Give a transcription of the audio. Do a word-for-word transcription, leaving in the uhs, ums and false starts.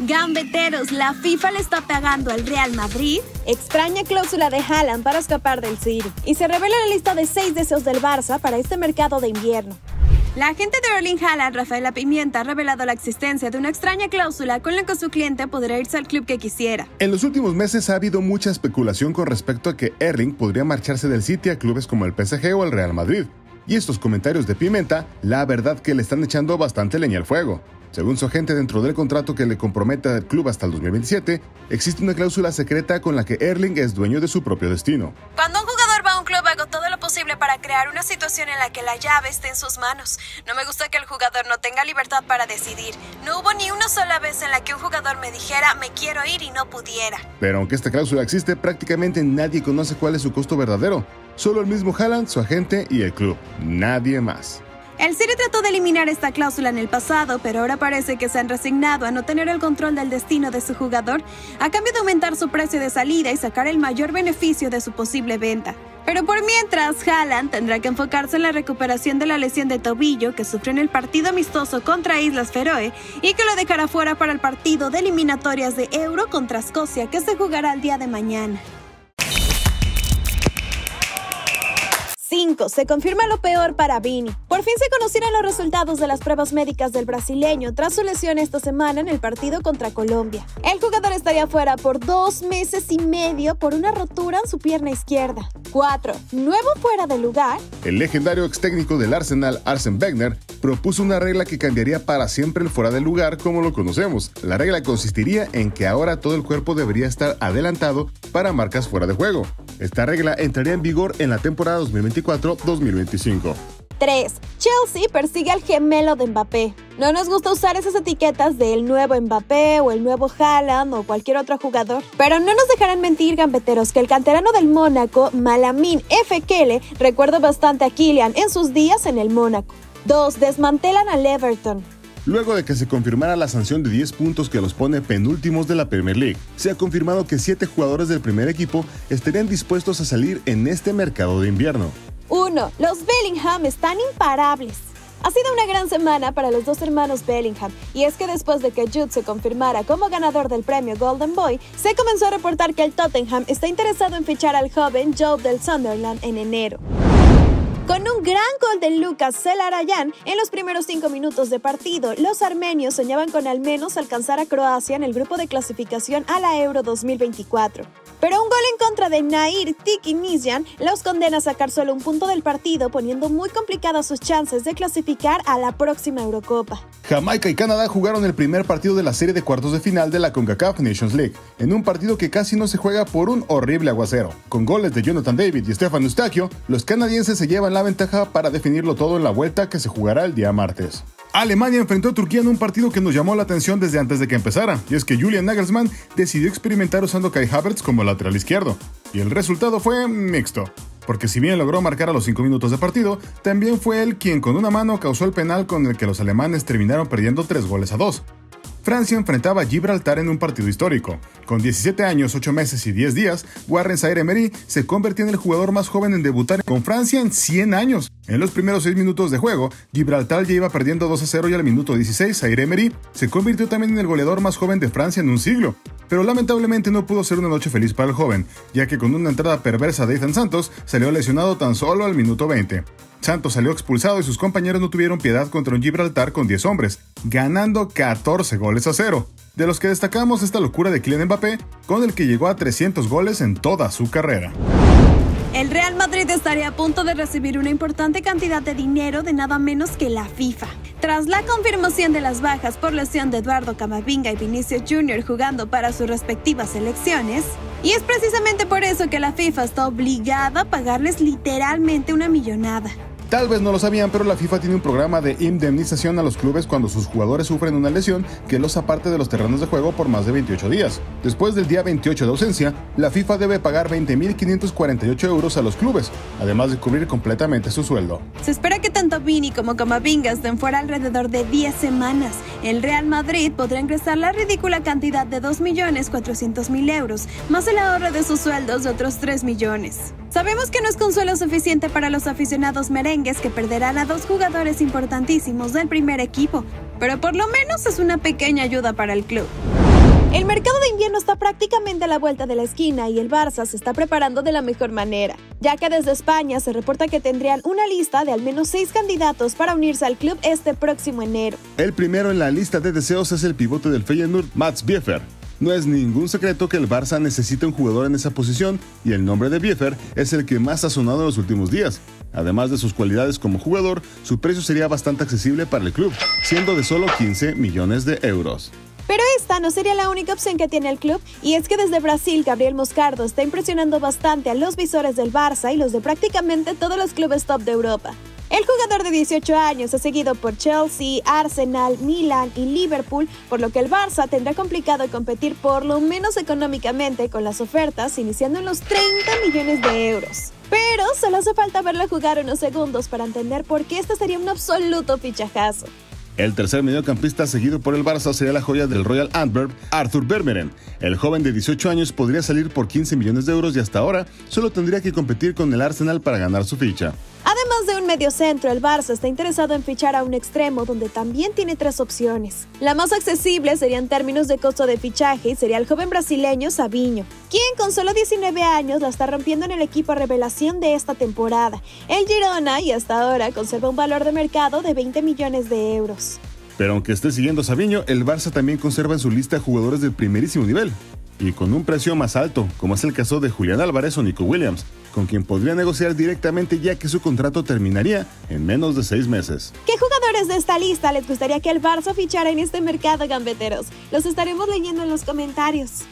Gambeteros, la FIFA le está pagando al Real Madrid. Extraña cláusula de Haaland para escapar del City. Y se revela la lista de seis deseos del Barça para este mercado de invierno. La agente de Erling Haaland, Rafaela Pimenta, ha revelado la existencia de una extraña cláusula con la que su cliente podrá irse al club que quisiera. En los últimos meses ha habido mucha especulación con respecto a que Erling podría marcharse del City a clubes como el P S G o el Real Madrid. Y estos comentarios de Pimenta, la verdad que le están echando bastante leña al fuego. Según su agente, dentro del contrato que le compromete al club hasta el dos mil veintisiete, existe una cláusula secreta con la que Erling es dueño de su propio destino. Cuando un jugador va a un club, hago todo lo posible para crear una situación en la que la llave esté en sus manos. No me gusta que el jugador no tenga libertad para decidir. No hubo ni una sola vez en la que un jugador me dijera, me quiero ir y no pudiera. Pero aunque esta cláusula existe, prácticamente nadie conoce cuál es su costo verdadero. Solo el mismo Haaland, su agente y el club, nadie más. El City trató de eliminar esta cláusula en el pasado, pero ahora parece que se han resignado a no tener el control del destino de su jugador a cambio de aumentar su precio de salida y sacar el mayor beneficio de su posible venta. Pero por mientras, Haaland tendrá que enfocarse en la recuperación de la lesión de tobillo que sufrió en el partido amistoso contra Islas Feroe y que lo dejará fuera para el partido de eliminatorias de Euro contra Escocia que se jugará el día de mañana. cinco. Se confirma lo peor para Vini. Por fin se conocieron los resultados de las pruebas médicas del brasileño tras su lesión esta semana en el partido contra Colombia. El jugador estaría fuera por dos meses y medio por una rotura en su pierna izquierda. cuatro. Nuevo fuera de lugar. El legendario ex técnico del Arsenal, Arsène Wenger, propuso una regla que cambiaría para siempre el fuera de lugar como lo conocemos. La regla consistiría en que ahora todo el cuerpo debería estar adelantado para marcas fuera de juego. Esta regla entraría en vigor en la temporada dos mil veinticuatro dos mil veinticinco. tres. Chelsea persigue al gemelo de Mbappé. No nos gusta usar esas etiquetas de el nuevo Mbappé o el nuevo Haaland o cualquier otro jugador. Pero no nos dejarán mentir, gambeteros, que el canterano del Mónaco, Malamine Fekele, recuerda bastante a Kylian en sus días en el Mónaco. dos. Desmantelan al Everton. Luego de que se confirmara la sanción de diez puntos que los pone penúltimos de la Premier League, se ha confirmado que siete jugadores del primer equipo estarían dispuestos a salir en este mercado de invierno. uno. Los Bellingham están imparables. Ha sido una gran semana para los dos hermanos Bellingham, y es que después de que Jude se confirmara como ganador del premio Golden Boy, se comenzó a reportar que el Tottenham está interesado en fichar al joven Job del Sunderland en enero. Con un gran gol de Lucas Zelarayan, en los primeros cinco minutos de partido, los armenios soñaban con al menos alcanzar a Croacia en el grupo de clasificación a la Euro dos mil veinticuatro. Pero un gol en contra de Nair Tiki y Nizian los condena a sacar solo un punto del partido, poniendo muy complicadas sus chances de clasificar a la próxima Eurocopa. Jamaica y Canadá jugaron el primer partido de la serie de cuartos de final de la CONCACAF Nations League, en un partido que casi no se juega por un horrible aguacero. Con goles de Jonathan David y Stefan Eustaquio, los canadienses se llevan la ventaja para definirlo todo en la vuelta que se jugará el día martes. Alemania enfrentó a Turquía en un partido que nos llamó la atención desde antes de que empezara, y es que Julian Nagelsmann decidió experimentar usando Kai Havertz como lateral izquierdo, y el resultado fue mixto, porque si bien logró marcar a los cinco minutos de partido, también fue él quien con una mano causó el penal con el que los alemanes terminaron perdiendo tres goles a dos. Francia enfrentaba a Gibraltar en un partido histórico. Con diecisiete años, ocho meses y diez días, Warren Zaïre-Emery se convirtió en el jugador más joven en debutar con Francia en cien años. En los primeros seis minutos de juego, Gibraltar ya iba perdiendo dos a cero y al minuto dieciséis, Zaïre-Emery se convirtió también en el goleador más joven de Francia en un siglo. Pero lamentablemente no pudo ser una noche feliz para el joven, ya que con una entrada perversa de Ethan Santos salió lesionado tan solo al minuto veinte. Santos salió expulsado y sus compañeros no tuvieron piedad contra un Gibraltar con diez hombres, ganando catorce goles a cero, de los que destacamos esta locura de Kylian Mbappé, con el que llegó a trescientos goles en toda su carrera. El Real Madrid estaría a punto de recibir una importante cantidad de dinero de nada menos que la FIFA. Tras la confirmación de las bajas por lesión de Eduardo Camavinga y Vinicius junior jugando para sus respectivas selecciones, y es precisamente por eso que la FIFA está obligada a pagarles literalmente una millonada. Tal vez no lo sabían, pero la FIFA tiene un programa de indemnización a los clubes cuando sus jugadores sufren una lesión que los aparte de los terrenos de juego por más de veintiocho días. Después del día veintiocho de ausencia, la FIFA debe pagar veinte mil quinientos cuarenta y ocho euros a los clubes, además de cubrir completamente su sueldo. Se espera que tanto Vini como Camavinga estén fuera alrededor de diez semanas. El Real Madrid podrá ingresar la ridícula cantidad de dos millones cuatrocientos mil euros, más el ahorro de sus sueldos de otros tres millones. Sabemos que no es consuelo suficiente para los aficionados merengues que perderán a dos jugadores importantísimos del primer equipo, pero por lo menos es una pequeña ayuda para el club. El mercado de invierno está prácticamente a la vuelta de la esquina y el Barça se está preparando de la mejor manera, ya que desde España se reporta que tendrían una lista de al menos seis candidatos para unirse al club este próximo enero. El primero en la lista de deseos es el pivote del Feyenoord, Mats Wieffer. No es ningún secreto que el Barça necesita un jugador en esa posición y el nombre de Wieffer es el que más ha sonado en los últimos días. Además de sus cualidades como jugador, su precio sería bastante accesible para el club, siendo de solo quince millones de euros. Pero esta no sería la única opción que tiene el club, y es que desde Brasil Gabriel Moscardo está impresionando bastante a los visores del Barça y los de prácticamente todos los clubes top de Europa. El jugador de dieciocho años es seguido por Chelsea, Arsenal, Milan y Liverpool, por lo que el Barça tendrá complicado competir por lo menos económicamente con las ofertas iniciando en los treinta millones de euros. Pero solo hace falta verlo jugar unos segundos para entender por qué este sería un absoluto fichajazo. El tercer mediocampista seguido por el Barça sería la joya del Royal Antwerp, Arthur Vermeeren. El joven de dieciocho años podría salir por quince millones de euros y hasta ahora solo tendría que competir con el Arsenal para ganar su ficha. Además de un mediocentro, el Barça está interesado en fichar a un extremo donde también tiene tres opciones. La más accesible sería en términos de costo de fichaje y sería el joven brasileño Savinho, quien con solo diecinueve años la está rompiendo en el equipo revelación de esta temporada, el Girona, y hasta ahora conserva un valor de mercado de veinte millones de euros. Pero aunque esté siguiendo a Savinho, el Barça también conserva en su lista jugadores de primerísimo nivel, y con un precio más alto, como es el caso de Julián Álvarez o Nico Williams, con quien podría negociar directamente ya que su contrato terminaría en menos de seis meses. ¿Qué jugadores de esta lista les gustaría que el Barça fichara en este mercado, gambeteros? Los estaremos leyendo en los comentarios.